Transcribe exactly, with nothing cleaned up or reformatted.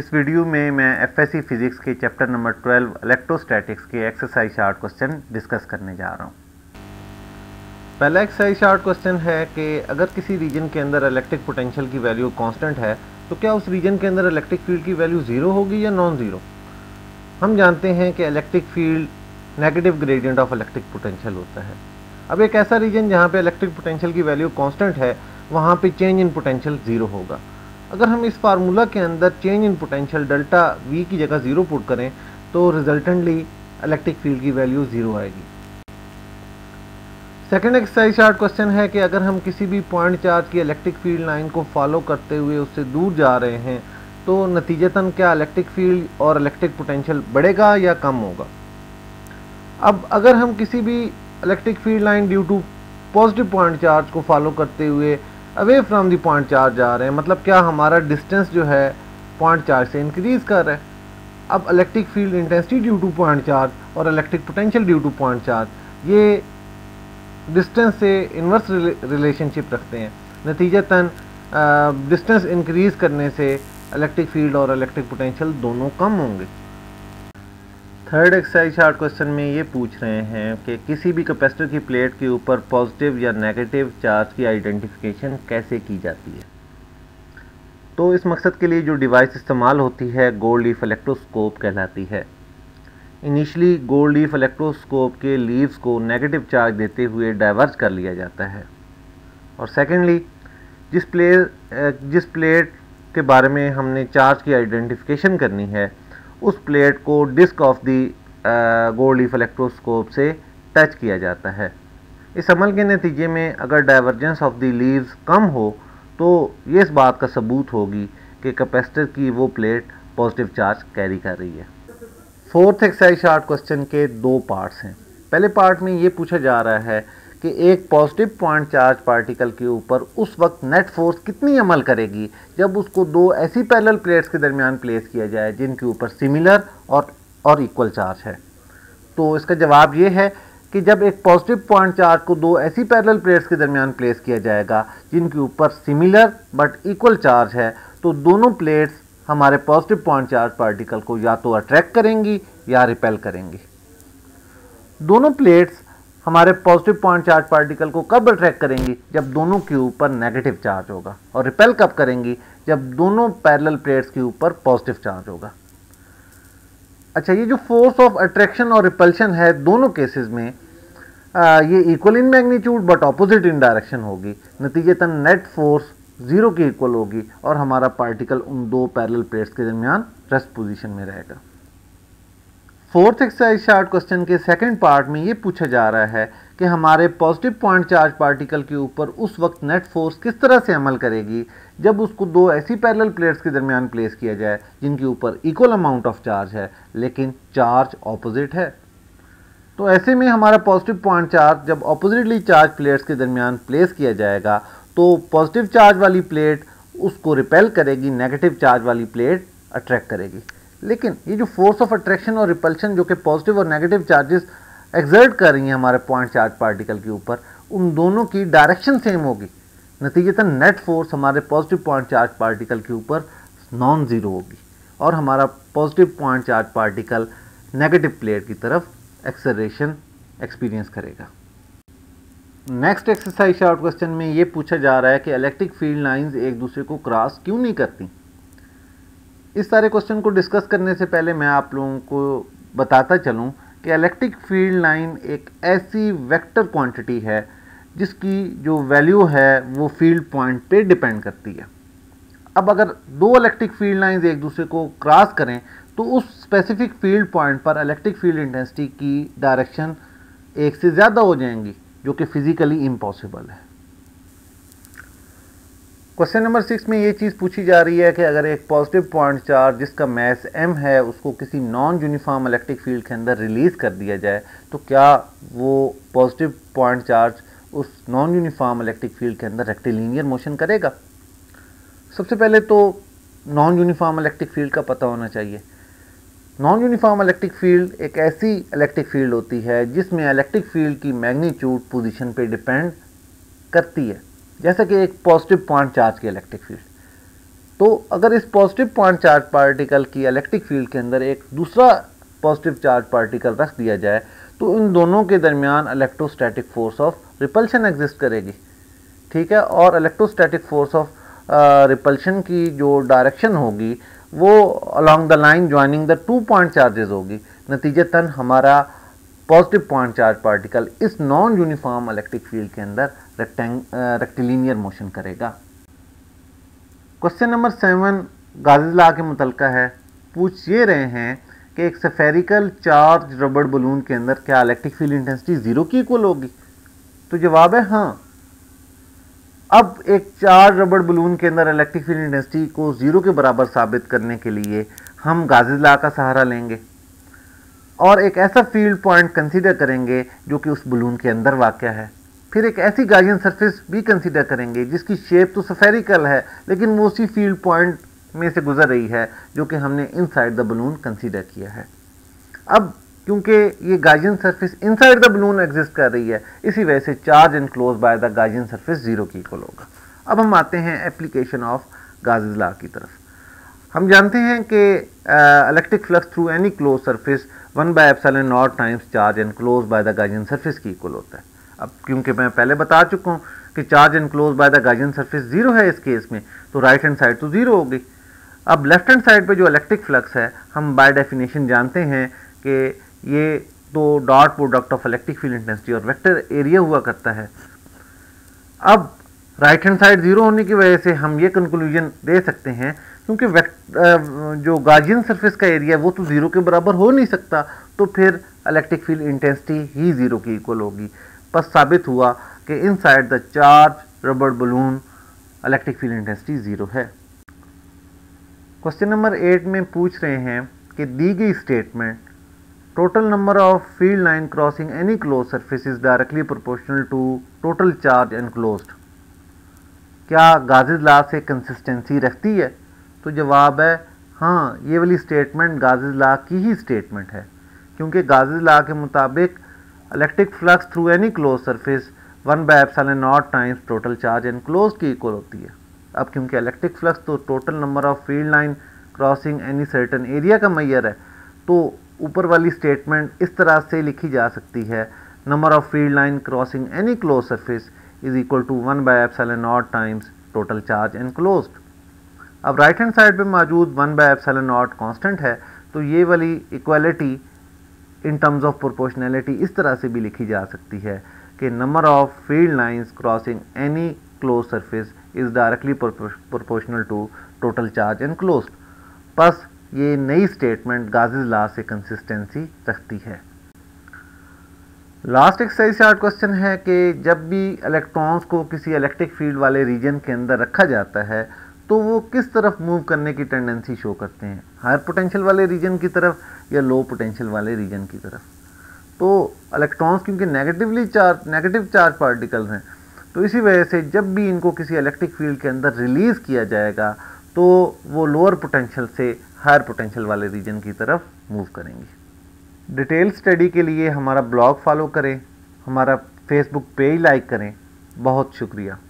इस वीडियो में मैं एफ एस सी फिज़िक्स के चैप्टर नंबर ट्वेल्व इलेक्ट्रोस्टैटिक्स के एक्सरसाइज शार्ट क्वेश्चन डिस्कस करने जा रहा हूँ। पहला एक्सरसाइज शार्ट क्वेश्चन है कि अगर किसी रीजन के अंदर इलेक्ट्रिक पोटेंशियल की वैल्यू कांस्टेंट है तो क्या उस रीजन के अंदर इलेक्ट्रिक फील्ड की वैल्यू ज़ीरो होगी या नॉन ज़ीरो। हम जानते हैं कि electric field negative gradient of electric potential होता है। अब एक ऐसा रीजन जहाँ पर इलेक्ट्रिक पोटेंशियल की वैल्यू कॉन्स्टेंट है वहाँ पर चेंज इन पोटेंशियल ज़ीरो होगा। अगर हम इस फार्मूला के अंदर change in potential delta V की जगह ज़ीरो पुट करें तो रिजल्टेंटली इलेक्ट्रिक फील्ड की वैल्यू ज़ीरो आएगी। सेकेंड एक्सरसाइज शार्ट क्वेश्चन है कि अगर हम किसी भी पॉइंट चार्ज की इलेक्ट्रिक फील्ड लाइन को फॉलो करते हुए उससे दूर जा रहे हैं तो नतीजतन क्या इलेक्ट्रिक फील्ड और इलेक्ट्रिक पोटेंशियल बढ़ेगा या कम होगा। अब अगर हम किसी भी electric field line due to positive point charge को फॉलो करते हुए away from the point charge जा रहे हैं, मतलब क्या हमारा डिस्टेंस जो है पॉइंट चार्ज से इंक्रीज़ कर रहा है। अब electric field intensity due to point charge और electric potential due to point charge ये डिस्टेंस से इन्वर्स रिलेशनशिप रखते हैं। नतीजतन डिस्टेंस इंक्रीज़ करने से इलेक्ट्रिक फील्ड और इलेक्ट्रिक पोटेंशियल दोनों कम होंगे। थर्ड एक्सरसाइज शार्ट क्वेश्चन में ये पूछ रहे हैं कि किसी भी कैपेसिटर की प्लेट के ऊपर पॉजिटिव या नेगेटिव चार्ज की आइडेंटिफिकेशन कैसे की जाती है। तो इस मकसद के लिए जो डिवाइस इस्तेमाल होती है गोल्ड लीफ इलेक्ट्रोस्कोप कहलाती है। इनिशियली गोल्ड लीफ इलेक्ट्रोस्कोप के लीव्स को नेगेटिव चार्ज देते हुए डाइवर्ज कर लिया जाता है। और सेकेंडली जिस प्लेट जिस प्लेट के बारे में हमने चार्ज की आइडेंटिफिकेशन करनी है उस प्लेट को disc of the gold leaf electroscope से टच किया जाता है। इस अमल के नतीजे में अगर डाइवर्जेंस ऑफ दी लीव्स कम हो तो ये इस बात का सबूत होगी कि कैपेसिटर की वो प्लेट पॉजिटिव चार्ज कैरी कर रही है। फोर्थ एक्सरसाइज शार्ट क्वेश्चन के दो पार्ट्स हैं। पहले पार्ट में ये पूछा जा रहा है कि एक पॉजिटिव पॉइंट चार्ज पार्टिकल के ऊपर उस वक्त नेट फोर्स कितनी अमल करेगी जब उसको दो ऐसी पैरेलल प्लेट्स के दरमियान प्लेस किया जाए जिनके ऊपर सिमिलर और और इक्वल चार्ज है। तो इसका जवाब ये है कि जब एक पॉजिटिव पॉइंट चार्ज को दो ऐसी पैरेलल प्लेट्स के दरमियान प्लेस किया जाएगा जिनके ऊपर सिमिलर बट इक्वल चार्ज है तो दोनों प्लेट्स हमारे पॉजिटिव पॉइंट चार्ज पार्टिकल को या तो अट्रैक्ट करेंगी या रिपेल करेंगी। दोनों प्लेट्स हमारे पॉजिटिव पॉइंट चार्ज पार्टिकल को कब अट्रैक्ट करेंगी जब दोनों के ऊपर नेगेटिव चार्ज होगा, और रिपेल कब करेंगी जब दोनों पैरेलल प्लेट्स के ऊपर पॉजिटिव चार्ज होगा। अच्छा, ये जो फोर्स ऑफ अट्रैक्शन और रिपल्शन है दोनों केसेस में आ, ये equal in magnitude but opposite in direction होगी। नतीजतन नेट फोर्स जीरो के इक्वल होगी और हमारा पार्टिकल उन दो पैरेलल प्लेट्स के दरमियान रेस्ट पोजीशन में रहेगा। फोर्थ एक्सरसाइज शार्ट क्वेश्चन के सेकंड पार्ट में ये पूछा जा रहा है कि हमारे पॉजिटिव पॉइंट चार्ज पार्टिकल के ऊपर उस वक्त नेट फोर्स किस तरह से अमल करेगी जब उसको दो ऐसी पैरेलल प्लेट्स के दरमियान प्लेस किया जाए जिनके ऊपर इक्वल अमाउंट ऑफ चार्ज है लेकिन चार्ज ऑपोजिट है। तो ऐसे में हमारा पॉजिटिव पॉइंट चार्ज जब ऑपोजिटली चार्ज प्लेट्स के दरमियान प्लेस किया जाएगा तो पॉजिटिव चार्ज वाली प्लेट उसको रिपेल करेगी, नेगेटिव चार्ज वाली प्लेट अट्रैक्ट करेगी। लेकिन ये जो फोर्स ऑफ अट्रैक्शन और रिपल्शन जो कि पॉजिटिव और नेगेटिव चार्जेस एक्सर्ट कर रही हैं हमारे पॉइंट चार्ज पार्टिकल के ऊपर उन दोनों की डायरेक्शन सेम होगी। नतीजतन नेट फोर्स हमारे पॉजिटिव पॉइंट चार्ज पार्टिकल के ऊपर नॉन ज़ीरो होगी और हमारा positive point charge particle negative plate की तरफ एक्सेलरेशन एक्सपीरियंस करेगा। नेक्स्ट एक्सरसाइज शार्ट क्वेश्चन में ये पूछा जा रहा है कि इलेक्ट्रिक फील्ड लाइंस एक दूसरे को क्रॉस क्यों नहीं करती। इस सारे क्वेश्चन को डिस्कस करने से पहले मैं आप लोगों को बताता चलूं कि इलेक्ट्रिक फील्ड लाइन एक ऐसी वेक्टर क्वांटिटी है जिसकी जो वैल्यू है वो फील्ड पॉइंट पे डिपेंड करती है। अब अगर दो इलेक्ट्रिक फील्ड लाइंस एक दूसरे को क्रॉस करें तो उस स्पेसिफिक फील्ड पॉइंट पर इलेक्ट्रिक फील्ड इंटेंसिटी की डायरेक्शन एक से ज़्यादा हो जाएंगी जो कि फिज़िकली इम्पॉसिबल है। क्वेश्चन नंबर सिक्स में ये चीज़ पूछी जा रही है कि अगर एक पॉजिटिव पॉइंट चार्ज जिसका मास m है उसको किसी नॉन यूनिफॉर्म इलेक्ट्रिक फील्ड के अंदर रिलीज़ कर दिया जाए तो क्या वो पॉजिटिव पॉइंट चार्ज उस नॉन यूनिफॉर्म इलेक्ट्रिक फील्ड के अंदर रेक्टिलिनियर मोशन करेगा। सबसे पहले तो नॉन यूनिफॉर्म इलेक्ट्रिक फील्ड का पता होना चाहिए। नॉन यूनिफॉर्म इलेक्ट्रिक फील्ड एक ऐसी इलेक्ट्रिक फील्ड होती है जिसमें इलेक्ट्रिक फील्ड की मैग्नीट्यूड पोजीशन पे डिपेंड करती है, जैसा कि एक पॉजिटिव पॉइंट चार्ज की इलेक्ट्रिक फील्ड। तो अगर इस पॉजिटिव पॉइंट चार्ज पार्टिकल की इलेक्ट्रिक फील्ड के अंदर एक दूसरा पॉजिटिव चार्ज पार्टिकल रख दिया जाए तो इन दोनों के दरमियान electrostatic force of repulsion exist करेगी, ठीक है। और इलेक्ट्रोस्टैटिक फोर्स ऑफ रिपल्शन की जो डायरेक्शन होगी वो along the line joining the two point charges होगी। नतीजतन हमारा पॉजिटिव पॉइंट चार्ज पार्टिकल इस नॉन यूनिफॉर्म इलेक्ट्रिक फील्ड के अंदर रेक्टेंग रेक्टिलीनियर मोशन करेगा। Question number seven Gauss's law के मुतलका है। पूछ ये रहे हैं कि एक स्फेरिकल चार्ज रबड़ बलून के अंदर क्या इलेक्ट्रिक फील्ड इंटेंसिटी जीरो की इक्वल होगी? तो जवाब है हाँ। अब एक चार्ज रबड़ बलून के अंदर इलेक्ट्रिक फील्ड इंटेंसिटी को जीरो के बराबर साबित करने के लिए हम गाज़ीज़ लॉ का सहारा लेंगे और एक ऐसा फील्ड पॉइंट कंसीडर करेंगे जो कि उस बलून के अंदर वाक़या है। फिर एक ऐसी गार्डियन सरफेस भी कंसीडर करेंगे जिसकी शेप तो स्फेरिकल है लेकिन वो उसी फील्ड पॉइंट में से गुजर रही है जो कि हमने इनसाइड द बलून कंसीडर किया है। अब क्योंकि ये Gaussian surface inside the balloon exist कर रही है, इसी वजह से charge enclose by the Gaussian surface zero की इक्वल होगा। अब हम आते हैं एप्लीकेशन ऑफ गाज़ीज़ लॉ की तरफ। हम जानते हैं कि electric flux through any close surface one by epsilon naught times charge enclose by the Gaussian surface की इक्वल होता है। अब क्योंकि मैं पहले बता चुका हूँ कि charge enclose by the Gaussian surface zero है इस केस में, तो राइट हैंड साइड तो जीरो हो गई। अब लेफ्ट हैंड साइड पे जो इलेक्ट्रिक फ्लक्स है हम बाय डेफिनेशन जानते हैं कि ये दो dot product of electric field intensity और वेक्टर एरिया हुआ करता है। अब राइट हैंड साइड जीरो होने की वजह से हम ये कंक्लूजन दे सकते हैं क्योंकि जो गार्डियन सरफेस का एरिया वो तो ज़ीरो के बराबर हो नहीं सकता, तो फिर इलेक्ट्रिक फील्ड इंटेंसिटी ही ज़ीरो की इक्वल होगी। बस साबित हुआ कि इनसाइड द चार्ज रबड़ balloon electric field intensity zero है। क्वेश्चन नंबर एट में पूछ रहे हैं कि दी गई statement total number of field line crossing any close surface is directly proportional to total charge enclosed, क्या गाज़ीज़ लॉ से कंसिस्टेंसी रखती है? तो जवाब है हाँ, ये वाली स्टेटमेंट गाज़ीज़ लॉ की ही स्टेटमेंट है क्योंकि गाज़ीज़ लॉ के मुताबिक electric flux through any close surface one by epsilon naught times total charge enclose की इक्वल होती है। अब क्योंकि इलेक्ट्रिक फ्लक्स तो total number of field line crossing any certain area का मैयर है, तो ऊपर वाली स्टेटमेंट इस तरह से लिखी जा सकती है, number of field line crossing any close surface is equal to one by epsilon naught times total charge enclosed. अब राइट हैंड साइड पे मौजूद one by epsilon naught constant है, तो ये वाली equality in terms of proportionality इस तरह से भी लिखी जा सकती है कि number of field lines crossing any close surface is directly proportional to total charge enclosed. बस ये नई स्टेटमेंट गाज़ीज़ लॉ से कंसिस्टेंसी रखती है। लास्ट एक्सरसाइज चार्ट क्वेश्चन है कि जब भी इलेक्ट्रॉन्स को किसी इलेक्ट्रिक फील्ड वाले रीजन के अंदर रखा जाता है तो वो किस तरफ मूव करने की टेंडेंसी शो करते हैं, हायर पोटेंशियल वाले रीजन की तरफ या लो पोटेंशियल वाले रीजन की तरफ? तो इलेक्ट्रॉन्स क्योंकि negatively charge negative charge particles हैं, तो इसी वजह से जब भी इनको किसी इलेक्ट्रिक फील्ड के अंदर रिलीज़ किया जाएगा तो वो लोअर पोटेंशियल से हायर पोटेंशियल वाले रीजन की तरफ मूव करेंगे। डिटेल स्टडी के लिए हमारा ब्लॉग फॉलो करें, हमारा फेसबुक पेज लाइक करें। बहुत शुक्रिया।